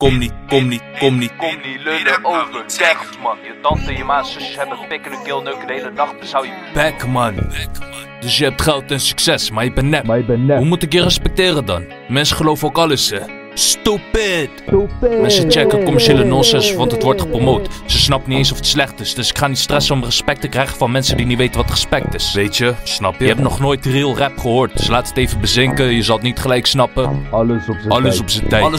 Kom niet, lullen over dek, man. Je tante en je maas zusjes hebben pikken en keelneuken de hele dag, bezouw je bek, man. Dus je hebt geld en succes, maar je bent nep. Hoe moet ik je respecteren dan? Mensen geloven ook alles, hè. Stupid! Mensen checken commerciële nonsens, want het wordt gepromoot. Ze snapt niet eens of het slecht is, dus ik ga niet stressen om respect te krijgen van mensen die niet weten wat respect is. Weet je, snap je? Je hebt nog nooit real rap gehoord, dus laat het even bezinken, je zal het niet gelijk snappen. Alles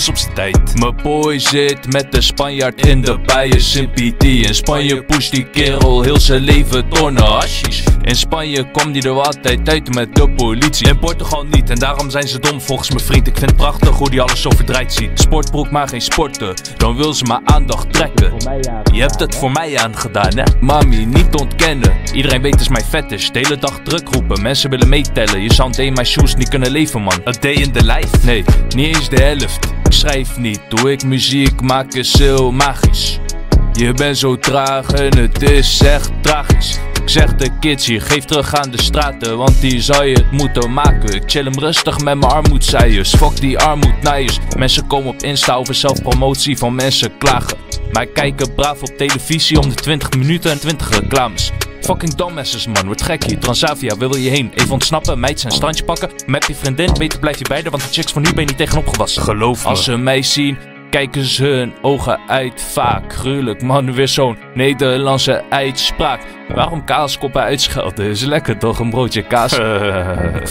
op zijn tijd. Mijn boy zit met de Spanjaard in de bijen, sympathie. In Spanje pusht die kerel heel zijn leven tonnen hashies. In Spanje komt die er altijd uit met de politie. In Portugal niet, en daarom zijn ze dom volgens mijn vriend. Ik vind het prachtig hoe die alles zo verdraaid ziet. Sportbroek maar geen sporten, dan wil ze mijn aandacht trekken. Je hebt het voor mij aangedaan, hè? Mami, niet ontkennen. Iedereen weet is mijn fetish. De hele dag druk roepen, mensen willen meetellen. Je zou een day in my shoes niet kunnen leven, man. A day in the life? Nee, niet eens de helft. Ik schrijf niet, doe ik muziek, maak is heel magisch. Je bent zo traag en het is echt tragisch. Ik zeg de kids hier, geef terug aan de straten, want die zou je het moeten maken. Ik chill hem rustig met mijn armoedzaaiers, fuck die armoednaaiers. Mensen komen op Insta over zelfpromotie van mensen klagen, maar kijken braaf op televisie om de 20 minuten en 20 reclames. Fucking dumbasses, man, wordt gek hier. Transavia, wil je heen? Even ontsnappen, meids en strandje pakken. Met je vriendin, beter blijf je bij haar, want de chicks van nu ben je niet tegenop gewassen. Geloof me. Als ze mij zien, kijken ze hun ogen uit vaak. Gruwelijk, man, weer zo'n Nederlandse uitspraak. Waarom kaaskoppen uitschelden? Is lekker toch, een broodje kaas?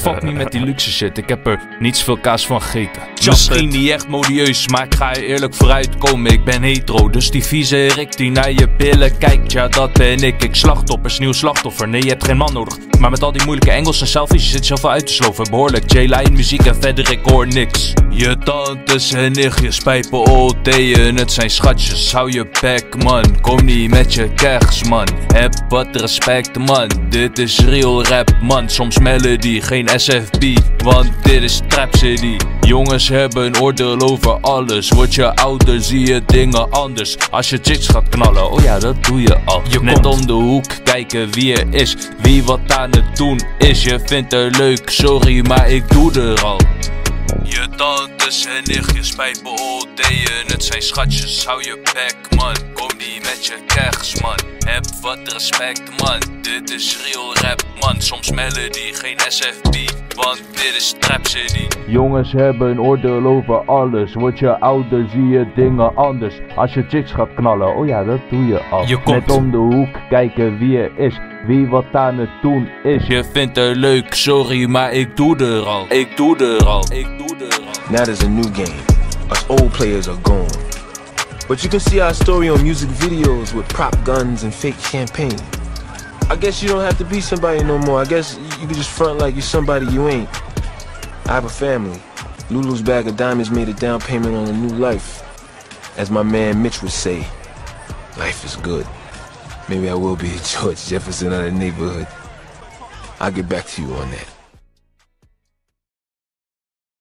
Fuck me met die luxe shit, ik heb er niet zoveel kaas van gegeten. Misschien niet echt modieus, maar ik ga er eerlijk vooruit komen. Ik ben hetero, dus die vieze Rick die naar je billen kijkt, ja dat ben ik. Ik slachtoffers, nieuw slachtoffer, nee je hebt geen man nodig. Maar met al die moeilijke Engels en selfies, je zit zoveel uit te sloven. Behoorlijk J-Line muziek en verder ik hoor niks. Je tantes en nichtjes pijpen oldeën, het zijn schatjes, hou je bek, man. Kom niet met je kers, man, heb wat respect, man. Dit is real rap, man. Soms melody, geen SFB, want dit is Trap City. Jongens hebben een oordeel over alles. Word je ouder, zie je dingen anders. Als je chicks gaat knallen, oh ja, dat doe je al. Je komt om de hoek kijken wie er is, wie wat aan het doen is. Je vindt er leuk, sorry, maar ik doe er al. Je tantes en nichtjes pijpen oldeën, het zijn schatjes, hou je bek, man. Kom niet met je kers, man, heb wat respect, man. Dit is real rap, man, soms melody, geen SFB, want dit is Trap City. Jongens hebben een oordeel over alles, word je ouder, zie je dingen anders. Als je chicks gaat knallen, oh ja, dat doe je al. Je komt net om de hoek kijken wie er is, wie wat aan het doen is. Je vindt er leuk, sorry, maar ik doe er al. Now there's a new game. Us old players are gone. But you can see our story on music videos with prop guns and fake champagne. I guess you don't have to be somebody no more. I guess you can just front like you're somebody you ain't. I have a family. Lulu's bag of diamonds made a down payment on a new life. As my man Mitch would say, life is good. Maybe I will be a George Jefferson of the neighborhood. I'll get back to you on that.